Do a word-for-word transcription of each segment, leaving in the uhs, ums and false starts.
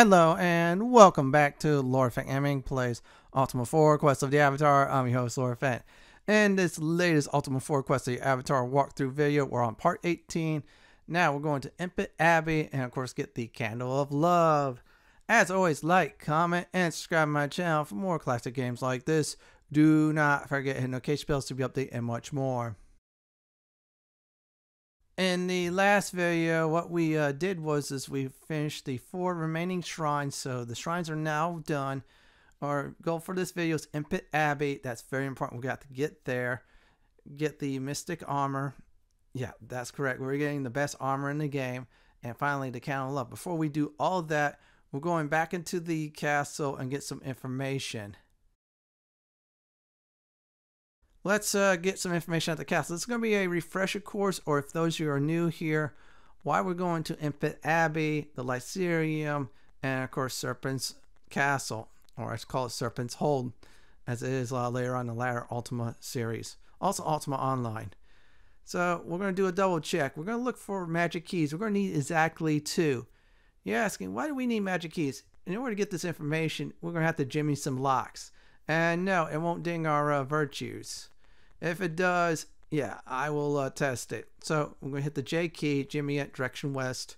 Hello and welcome back to Lord Fenton Gaming Plays Ultima four Quest of the Avatar. I'm your host Lord Fenton. In this latest Ultima four Quest of the Avatar walkthrough video, we're on part eighteen. Now we're going to Empath Abbey and of course get the Candle of Love. As always, like, comment, and subscribe to my channel for more classic games like this. Do not forget to hit notification bells to be updated and much more. In the last video, what we uh, did was is we finished the four remaining shrines. So the shrines are now done. Our goal for this video is Empath Abbey. That's very important. We got to get there. Get the Mystic Armor. Yeah, that's correct. We're getting the best armor in the game. And finally, the Candle of Love. Before we do all that, we're going back into the castle and get some information. Let's uh, get some information at the castle. It's going to be a refresher course, or if those of you are new here, why we're going to Empath Abbey, the Lycerium, and of course Serpent's Castle, or I should call it Serpent's Hold, as it is uh, later on in the latter Ultima series, also Ultima Online. So we're going to do a double check. We're going to look for magic keys. We're going to need exactly two. You're asking, why do we need magic keys? In order to get this information, we're going to have to jimmy some locks. And no, it won't ding our uh, virtues. If it does, yeah, I will uh, test it. So I'm going to hit the J key, jimmy it, direction west,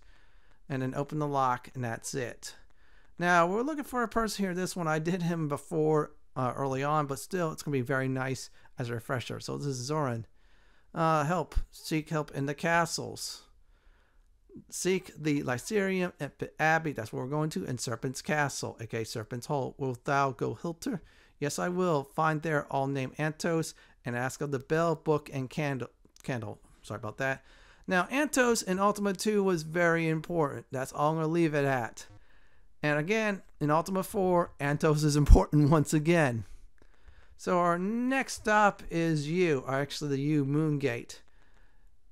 and then open the lock, and that's it. Now, we're looking for a person here. This one, I did him before uh, early on, but still, it's going to be very nice as a refresher. So this is Zoran. Uh, help. Seek help in the castles. Seek the Lycerium, Empath Abbey, that's where we're going to, and Serpent's Castle, aka Serpent's Hole. Wilt thou go hilter? Yes, I will. Find there all named Antos, and ask of the bell, book, and candle. Candle. Sorry about that. Now, Antos in Ultima two was very important. That's all I'm going to leave it at. And again, in Ultima four, Antos is important once again. So our next stop is Yew, or actually the Yew Moongate.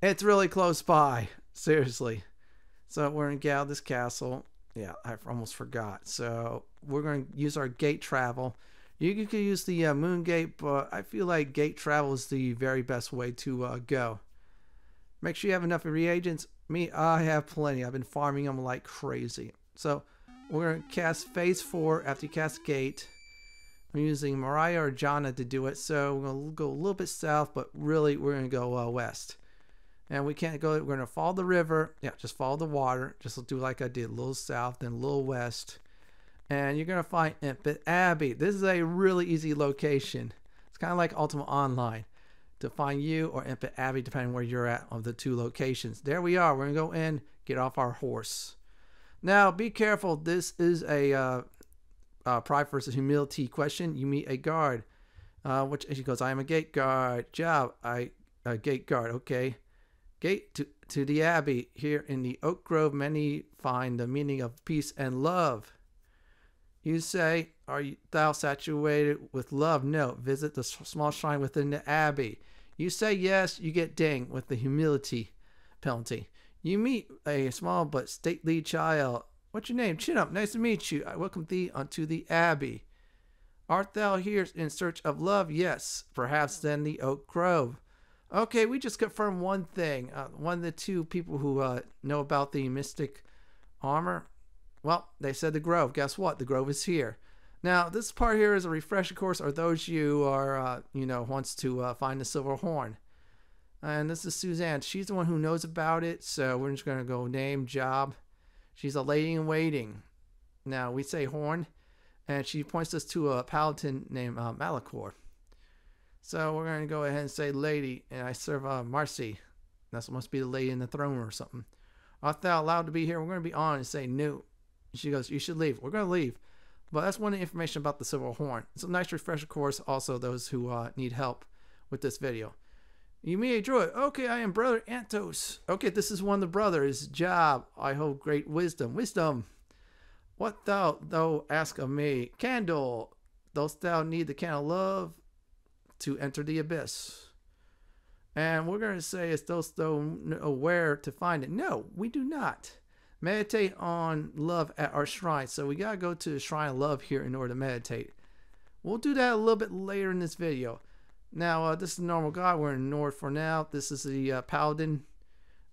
It's really close by. Seriously. So we're in Galdus Castle. Yeah, I almost forgot. So we're going to use our gate travel. You could use the uh, moon gate, but I feel like gate travel is the very best way to uh, go. Make sure you have enough reagents. Me, I have plenty. I've been farming them like crazy. So we're going to cast phase four after you cast gate. I'm using Mariah or Jana to do it. So we're going to go a little bit south, but really we're going to go uh, west. And we can't go, we're going to follow the river. Yeah, just follow the water. Just do like I did, a little south, then a little west. And you're going to find Empath Abbey. This is a really easy location. It's kind of like Ultima Online. To find you or Empath Abbey, depending where you're at of the two locations. There we are. We're going to go in, get off our horse. Now, be careful. This is a uh, uh, pride versus humility question. You meet a guard. Uh, which she goes, I am a gate guard. Job, I a gate guard. Okay. Gate to, to the Abbey. Here in the Oak Grove, many find the meaning of peace and love. You say, are you, thou saturated with love? No. Visit the small shrine within the abbey. You say yes, you get dinged with the humility penalty. You meet a small but stately child. What's your name? Chin up. Nice to meet you. I welcome thee unto the abbey. Art thou here in search of love? Yes. Perhaps then the Oak Grove. Okay, we just confirmed one thing. Uh, one of the two people who uh, know about the mystic armor. Well, they said the Grove. Guess what? The Grove is here. Now, this part here is a refresher course, or those you are, uh, you know, wants to uh, find the Silver Horn. And this is Suzanne. She's the one who knows about it, so we're just going to go name, job. She's a lady in waiting. Now, we say horn, and she points us to a paladin named uh, Malchor. So we're going to go ahead and say lady, and I serve uh, Marcy. That must be the lady in the throne or something. Art thou allowed to be here? We're going to be on and say no. She goes, you should leave. We're going to leave. But that's one of the information about the Silver Horn. It's a nice refresher course also those who uh, need help with this video. You meet a droid. Okay, I am Brother Antos. Okay, this is one of the brothers. Job. I hold great wisdom. Wisdom. What thou thou ask of me? Candle. Dost thou need the candle of love to enter the abyss? And we're going to say, is dost thou know where to find it? No, we do not. Meditate on love at our shrine. So we gotta go to the shrine of love here in order to meditate. We'll do that a little bit later in this video. Now uh, this is the normal guy. We're in Nord for now. This is the uh, paladin.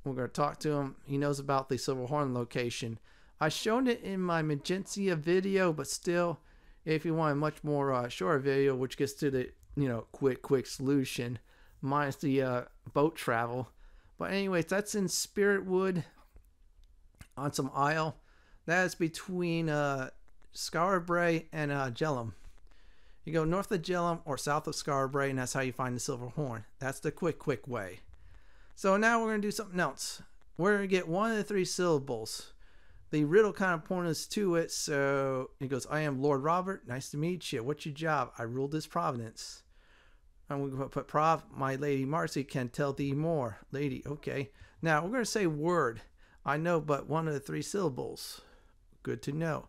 We're gonna talk to him. He knows about the Silver Horn location. I shown it in my Magincia video, but still, if you want a much more uh, shorter video, which gets to the, you know, quick, quick solution, minus the uh, boat travel. But anyways, that's in Spiritwood on some isle. That is between uh, Skara Brae and uh, Jellum. You go north of Jellum or south of Skara Brae, and that's how you find the Silver Horn. That's the quick, quick way. So now we're going to do something else. We're going to get one of the three syllables. The riddle kind of points us to it, so it goes, I am Lord Robert. Nice to meet you. What's your job? I rule this province. I'm going to put Prov. My lady Marcy can tell thee more. Lady, okay. Now, we're going to say word. I know but one of the three syllables. Good to know.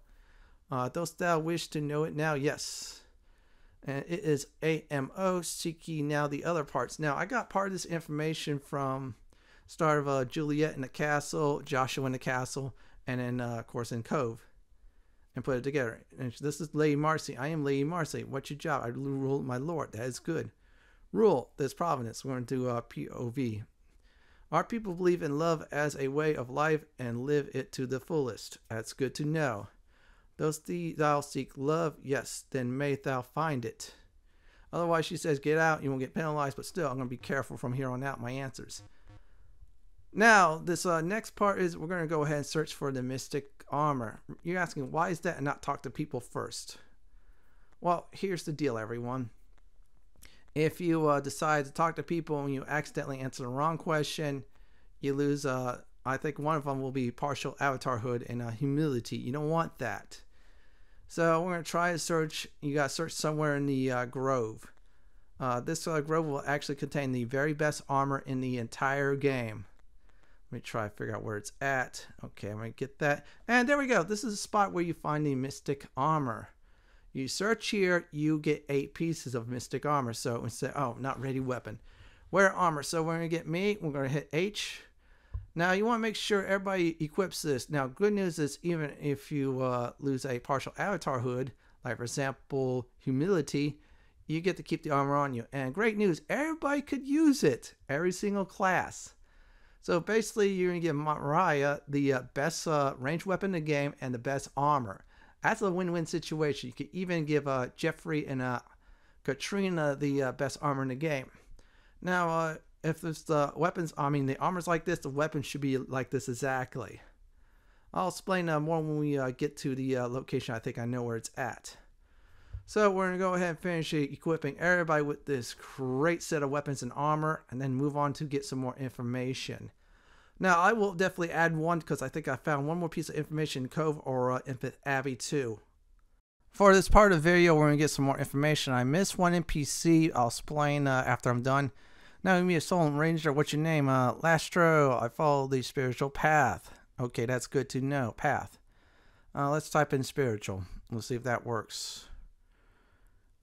Uh, dost thou wish to know it now? Yes. And it is A M O. Seek ye now the other parts. Now, I got part of this information from start of uh, Juliet in the Castle, Joshua in the Castle, and then, uh, of course, in Cove, and put it together. And this is Lady Marcy. I am Lady Marcy. What's your job? I rule my lord. That is good. Rule this providence. We're going to do uh, P O V. Our people believe in love as a way of life and live it to the fullest. That's good to know. Dost thou seek love? Yes. Then may thou find it. Otherwise, she says, get out. You won't get penalized, but still, I'm going to be careful from here on out my answers. Now, this uh, next part is we're going to go ahead and search for the Mystic Armor. You're asking, why is that and not talk to people first? Well, here's the deal, everyone. If you uh, decide to talk to people and you accidentally answer the wrong question, you lose, uh, I think one of them will be partial avatarhood and uh, humility. You don't want that. So we're going to try to search. You got to search somewhere in the uh, Grove. Uh, this uh, Grove will actually contain the very best armor in the entire game. Let me try to figure out where it's at. Okay, I'm going to get that. And there we go. This is a spot where you find the Mystic Armor. You search here, you get eight pieces of Mystic Armor. So instead, oh, not ready weapon. Wear armor. So we're going to get me. We're going to hit H. Now, you want to make sure everybody equips this. Now, good news is even if you uh, lose a partial avatar hood, like, for example, humility, you get to keep the armor on you. And great news, everybody could use it. Every single class. So basically, you're going to give Mariah the uh, best uh, range weapon in the game and the best armor. That's a win-win situation. You could even give uh, Jeffrey and uh, Katrina the uh, best armor in the game. Now, uh, if it's the weapons, I mean, the armor's like this, the weapons should be like this exactly. I'll explain uh, more when we uh, get to the uh, location. I think I know where it's at. So we're going to go ahead and finish equipping everybody with this great set of weapons and armor, and then move on to get some more information. Now, I will definitely add one because I think I found one more piece of information in Cove or uh, Empath Abbey too. For this part of the video, we're going to get some more information. I missed one N P C. I'll explain uh, after I'm done. Now, you meet a soul ranger. What's your name? Uh, Lastrow. I follow the spiritual path. Okay, that's good to know. Path. Uh, let's type in spiritual. We'll see if that works.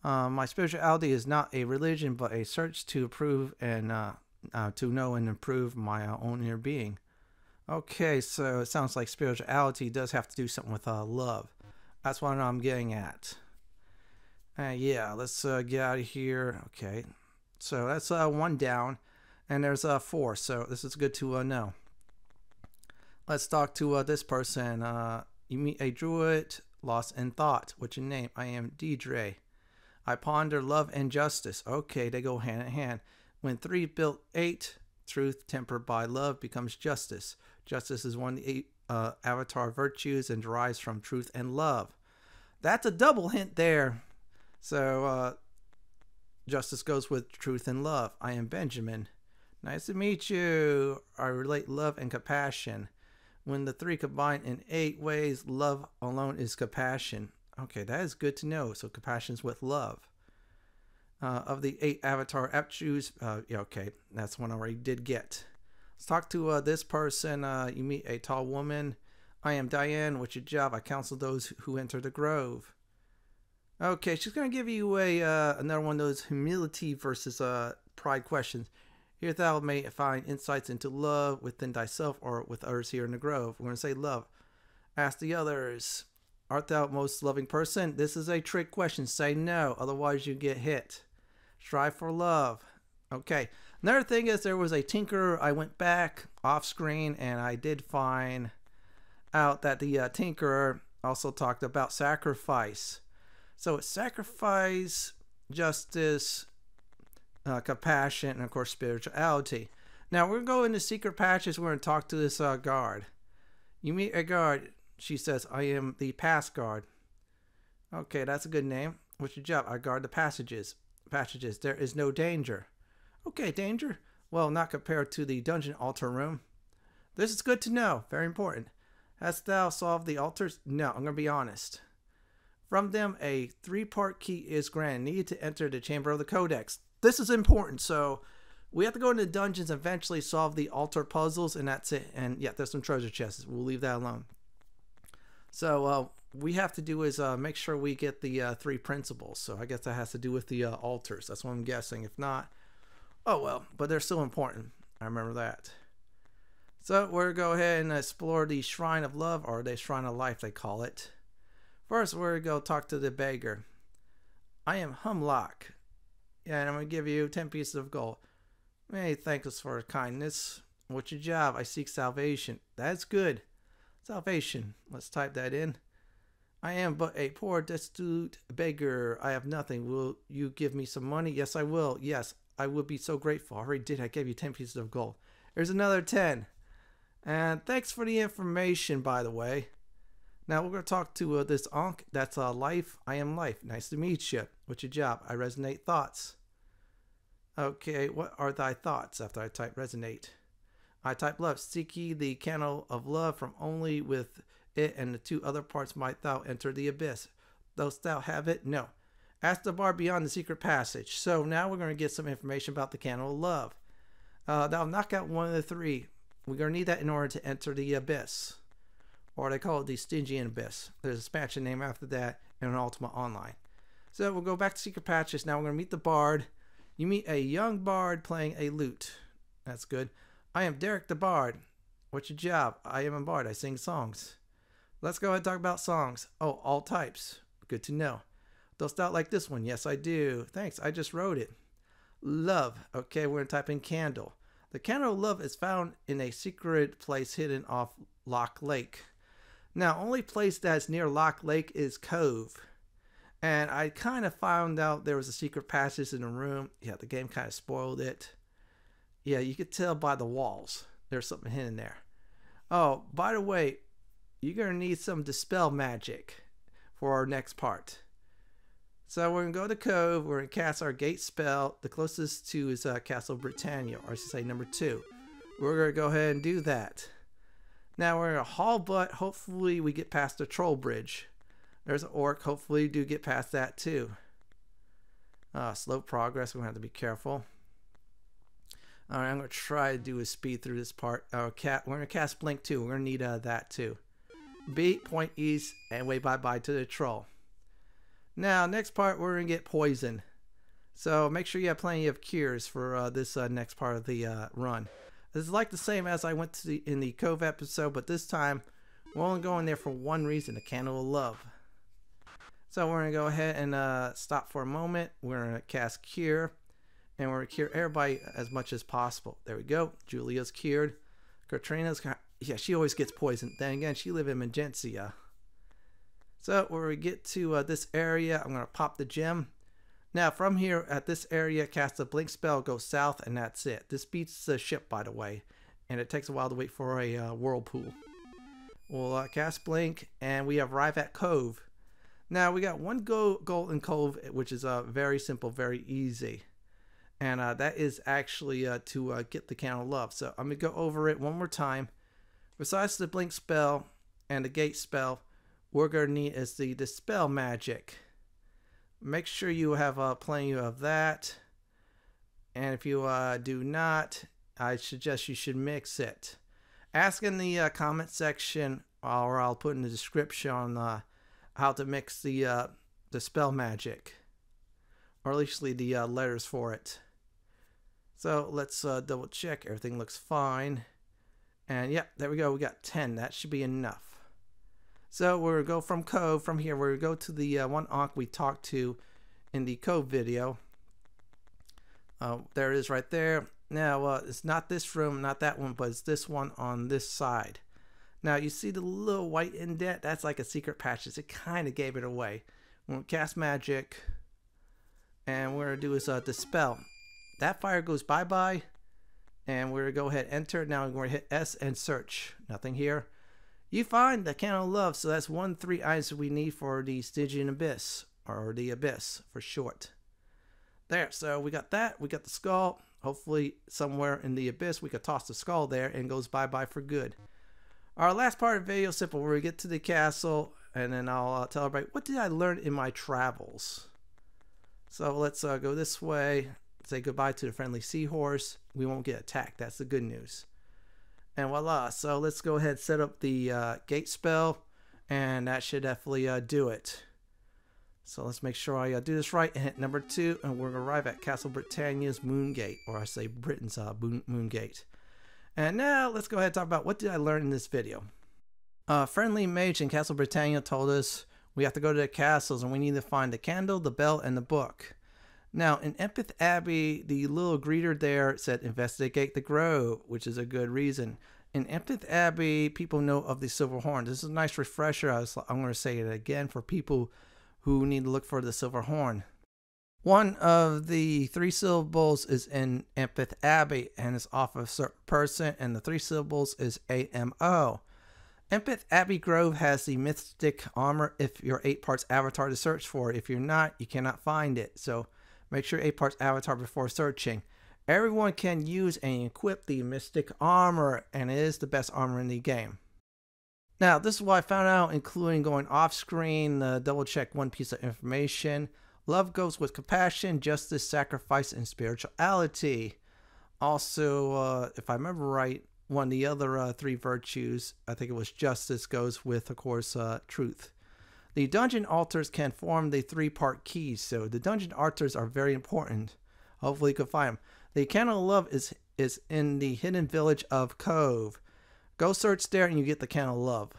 Uh, my spirituality is not a religion, but a search to improve and uh, uh, to know and improve my uh, own inner being. Okay, so it sounds like spirituality does have to do something with uh, love. That's what I'm getting at. Uh, yeah, let's uh, get out of here. Okay, so that's uh, one down, and there's uh, four, so this is good to uh, know. Let's talk to uh, this person. Uh, you meet a druid lost in thought. What's your name? I am Deidre. I ponder love and justice. Okay, they go hand in hand. When three built eight, truth tempered by love becomes justice. Justice is one of the eight uh, avatar virtues and derives from truth and love. That's a double hint there. So, uh, justice goes with truth and love. I am Benjamin. Nice to meet you. I relate love and compassion. When the three combine in eight ways, love alone is compassion. Okay, that is good to know. So compassion's with love. Uh, of the eight avatar aptus, uh, yeah, okay, that's one I already did get. Let's talk to uh, this person. Uh, you meet a tall woman. I am Diane. What's your job? I counsel those who enter the Grove. Okay, she's going to give you a uh, another one of those humility versus uh, pride questions. Here thou may find insights into love within thyself or with others here in the Grove. We're going to say love. Ask the others. Art thou most loving person? This is a trick question. Say no, otherwise you get hit. Strive for love. Okay. Another thing is there was a tinker. I went back off screen and I did find out that the uh, Tinkerer also talked about sacrifice. So it's sacrifice, justice, uh, compassion, and of course spirituality. Now we're going to go into secret patches. We're going to talk to this uh, guard. You meet a guard. She says, I am the pass guard. Okay, that's a good name. What's your job? I guard the passages. Passages. There is no danger. Okay, danger? Well, not compared to the dungeon altar room. This is good to know. Very important. Hast thou solved the altars? No, I'm going to be honest. From them, a three-part key is granted, needed to enter the chamber of the codex. This is important, so we have to go into dungeons and eventually solve the altar puzzles, and that's it. And yeah, there's some treasure chests. We'll leave that alone. So uh, we have to do is uh, make sure we get the uh, three principles. So I guess that has to do with the uh, altars. That's what I'm guessing. If not, oh well, but they're still important. I remember that. So we're going to go ahead and explore the Shrine of Love, or the Shrine of Life, they call it. First, we're going to talk to the beggar. I am Humlock, and I'm going to give you ten pieces of gold. Hey, thank us for kindness. What's your job? I seek salvation. That's good. Salvation. Let's type that in. I am but a poor destitute beggar. I have nothing. Will you give me some money? Yes, I will. Yes, I would be so grateful. I already did. I gave you ten pieces of gold. Here's another ten. And thanks for the information, by the way. Now we're going to talk to uh, this Ankh. That's uh, Life. I am Life. Nice to meet you. What's your job? I resonate thoughts. Okay, what are thy thoughts? After I type resonate, I type love. Seek ye the candle of love, from only with it and the two other parts might thou enter the abyss. Dost thou have it? No. Ask the bar beyond the secret passage. So now we're going to get some information about the candle of love. Uh, thou knock out one of the three. We're going to need that in order to enter the Abyss. Or they call it the Stygian Abyss. There's a expansion name after that in an Ultima Online. So we'll go back to secret patches. Now we're going to meet the Bard. You meet a young Bard playing a lute. That's good. I am Derek the Bard. What's your job? I am a Bard. I sing songs. Let's go ahead and talk about songs. Oh, all types. Good to know. Dost thou like this one? Yes, I do. Thanks. I just wrote it. Love. Okay, we're going to type in candle. The candle of love is found in a secret place hidden off Lock Lake. Now, only place that's near Lock Lake is Cove. And I kind of found out there was a secret passage in the room. Yeah, the game kind of spoiled it. Yeah, you could tell by the walls. There's something hidden there. Oh, by the way, you're going to need some dispel magic for our next part. So we're going to go to Cove, we're going to cast our gate spell. The closest to is uh, Castle Britannia, or I should say number two. We're going to go ahead and do that. Now we're going to haul butt, hopefully we get past the troll bridge. There's an orc, hopefully we do get past that too. Uh, slow progress, we're going to have to be careful. Alright, I'm going to try to do a speed through this part. Uh, cat, we're going to cast Blink too, we're going to need uh, that too. Beat, point east, and way bye bye to the troll. Now, next part, we're going to get poison. So make sure you have plenty of cures for uh, this uh, next part of the uh, run. This is like the same as I went to the, in the Cove episode, but this time, we're only going there for one reason, the Candle of Love. So we're going to go ahead and uh, stop for a moment. We're going to cast Cure, and we're going to cure everybody as much as possible. There we go. Julia's cured. Katrina's, yeah, she always gets poisoned. Then again, she lives in Magincia. So when we get to uh, this area, I'm going to pop the gem. Now from here at this area, cast a blink spell, go south, and that's it. This beats the ship, by the way, and it takes a while to wait for a uh, whirlpool. We'll uh, cast blink, and we arrive at Cove. Now we got one go goal in Cove, which is uh, very simple, very easy. And uh, that is actually uh, to uh, get the Candle of Love. So I'm going to go over it one more time. Besides the blink spell and the gate spell, we're going to need is the dispel magic. Make sure you have uh, plenty of that, and if you uh, do not, I suggest you should mix it. Ask in the uh, comment section, or I'll put in the description on uh, how to mix the uh, dispel magic, or at least the uh, letters for it. So let's uh, double check. Everything looks fine, and yeah, there we go. We got ten. That should be enough. So we're going to go from Cove. From here, we're going to go to the uh, one Ankh we talked to in the Cove video. Uh, there it is right there. Now, uh, it's not this room, not that one, but it's this one on this side. Now, you see the little white indent? That's like a secret patches. It kind of gave it away. We'll cast magic. And what we're going to do is uh, dispel. That fire goes bye-bye. And we're going to go ahead enter. Now we're going to hit S and search. Nothing here. You find the Candle of Love. So that's one, three items we need for the Stygian Abyss. Or the Abyss for short. There. So we got that. We got the skull. Hopefully somewhere in the Abyss we could toss the skull there and goes bye-bye for good. Our last part of the video is simple, where we get to the castle, and then I'll uh, tell everybody, what did I learn in my travels? So let's uh, go this way, say goodbye to the friendly seahorse. We won't get attacked, that's the good news. And voila, so let's go ahead and set up the uh, gate spell, and that should definitely uh, do it. So let's make sure I uh, do this right, and hit number two, and we're going to arrive at Castle Britannia's Moongate, or I say Britain's uh, Moongate. And now let's go ahead and talk about what did I learn in this video. Uh, friendly mage in Castle Britannia told us we have to go to the castles and we need to find the candle, the bell, and the book. Now in Empath Abbey, the little greeter there said investigate the grove, which is a good reason. In Empath Abbey, people know of the Silver Horn. This is a nice refresher. I was, I'm going to say it again for people who need to look for the Silver Horn. One of the three syllables is in Empath Abbey and is off of certain person, and the three syllables is A M O. Empath Abbey Grove has the Mystic Armor if you're eight parts Avatar to search for. If you're not, you cannot find it. So make sure eight parts Avatar before searching. Everyone can use and equip the Mystic Armor, and it is the best armor in the game. Now this is what I found out, including going off screen, uh, double check one piece of information. Love goes with compassion, justice, sacrifice, and spirituality. Also, uh, if I remember right, one of the other uh, three virtues, I think it was justice, goes with, of course, uh, truth. The dungeon altars can form the three-part keys, so the dungeon altars are very important. Hopefully you can find them. The Candle of Love is, is in the hidden village of Cove. Go search there and you get the Candle of Love.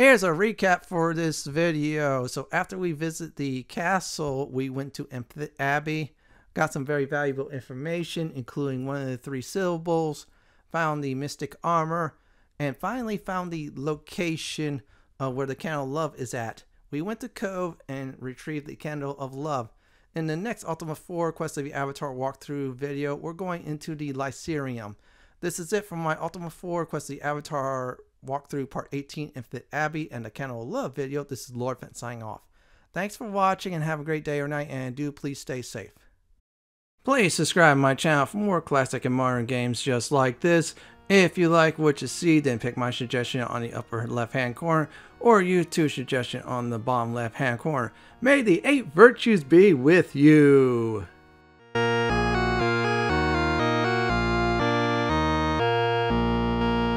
Here's a recap for this video. So after we visit the castle, we went to Empath Abbey, got some very valuable information, including one of the three syllables, found the Mystic Armor, and finally found the location uh, where the Candle of Love is at. We went to Cove and retrieved the Candle of Love. In the next Ultima four Quest of the Avatar walkthrough video, we're going into the Lycerium. This is it from my Ultima four Quest of the Avatar walkthrough part eighteen, Empath Abbey and the Candle of Love video. This is Lord Fenton signing off. Thanks for watching and have a great day or night, and do please stay safe. Please subscribe to my channel for more classic and modern games just like this. If you like what you see, then pick my suggestion on the upper left hand corner or YouTube's suggestion on the bottom left hand corner. May the eight virtues be with you.